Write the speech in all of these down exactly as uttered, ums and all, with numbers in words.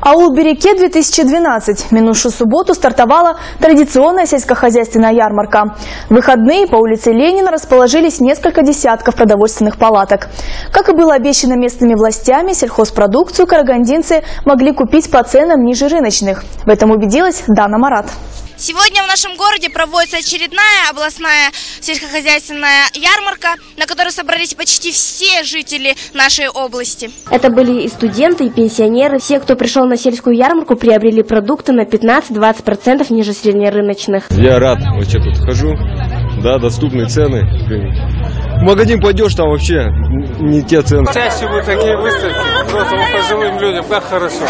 Ауыл береке две тысячи двенадцать. Минувшую субботу стартовала традиционная сельскохозяйственная ярмарка. В выходные по улице Ленина расположились несколько десятков продовольственных палаток. Как и было обещано местными властями, сельхозпродукцию карагандинцы могли купить по ценам ниже рыночных. В этом убедилась Дана Марат. Сегодня в нашем городе проводится очередная областная сельскохозяйственная ярмарка, на которой собрались почти все жители нашей области. Это были и студенты, и пенсионеры. Все, кто пришел на сельскую ярмарку, приобрели продукты на пятнадцать-двадцать процентов ниже среднерыночных. Я рад, вообще тут хожу, да, доступные цены. В магазин пойдешь, там вообще не те цены. Чаще бы такие выставки, просто пожилым людям, как хорошо.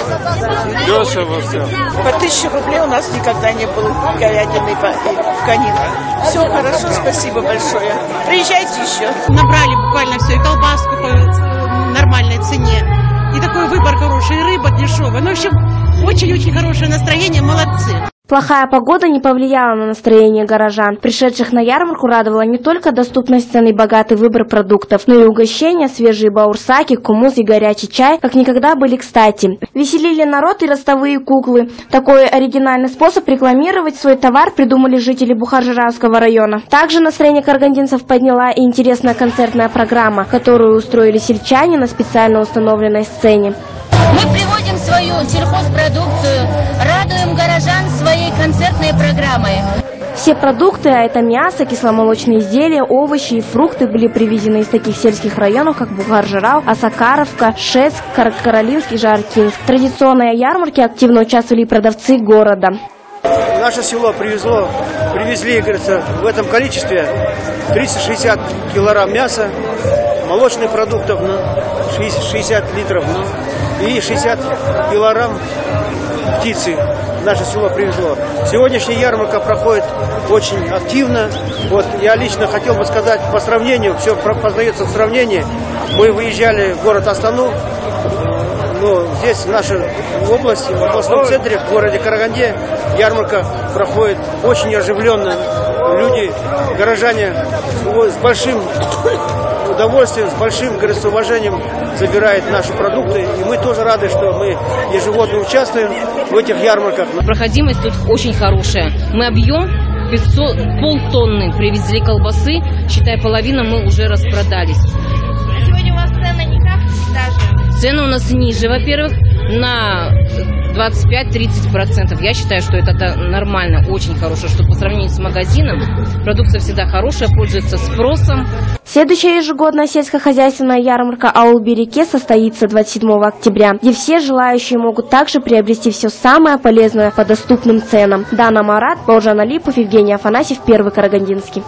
Дешево все. По тысяче рублей у нас никогда не было говядины в конину. Все хорошо, спасибо большое. Приезжайте еще. Набрали буквально все, и колбаску по нормальной цене, и такой выбор хороший, и рыба дешевая. Ну, в общем, очень-очень хорошее настроение, молодцы. Плохая погода не повлияла на настроение горожан. Пришедших на ярмарку радовала не только доступность цен и богатый выбор продуктов, но и угощения, свежие баурсаки, кумыс и горячий чай, как никогда были кстати. Веселили народ и ростовые куклы. Такой оригинальный способ рекламировать свой товар придумали жители Бухар-Жырауского района. Также настроение карагандинцев подняла и интересная концертная программа, которую устроили сельчане на специально установленной сцене. Мы приводим свою сельхозпродукцию, радуем горожан своей концертной программой. Все продукты, а это мясо, кисломолочные изделия, овощи и фрукты, были привезены из таких сельских районов, как Бухар-Жырау, Осакаровка, Шеск, Каролинский и Жаркинск. В традиционной ярмарке активно участвовали и продавцы города. Наше село привезло, привезли, говорится, в этом количестве триста шестьдесят килограмм мяса, молочных продуктов шестьдесят литров и шестьдесят килограмм птицы. Наше село привезло. Сегодняшняя ярмарка проходит очень активно. Вот я лично хотел бы сказать по сравнению, все познается в сравнении. Мы выезжали в город Астану, но здесь в нашей области, в областном центре, в городе Караганде, ярмарка проходит очень оживленно. Люди, горожане с большим удовольствием, с большим, говорит, с уважением забирает наши продукты. И мы тоже рады, что мы ежегодно участвуем в этих ярмарках. Проходимость тут очень хорошая. Мы объем пятьсот, полтонны привезли колбасы. Считай, половина мы уже распродались. А сегодня у вас цены никак даже? Цены у нас ниже, во-первых, на двадцать пять-тридцать процентов. Я считаю, что это нормально, очень хорошее, что по сравнению с магазином продукция всегда хорошая, пользуется спросом. Следующая ежегодная сельскохозяйственная ярмарка «Ауыл береке» состоится двадцать седьмого октября, где все желающие могут также приобрести все самое полезное по доступным ценам. Дана Марат, Боржан Алипов, Евгений Афанасьев, Первый Карагандинский.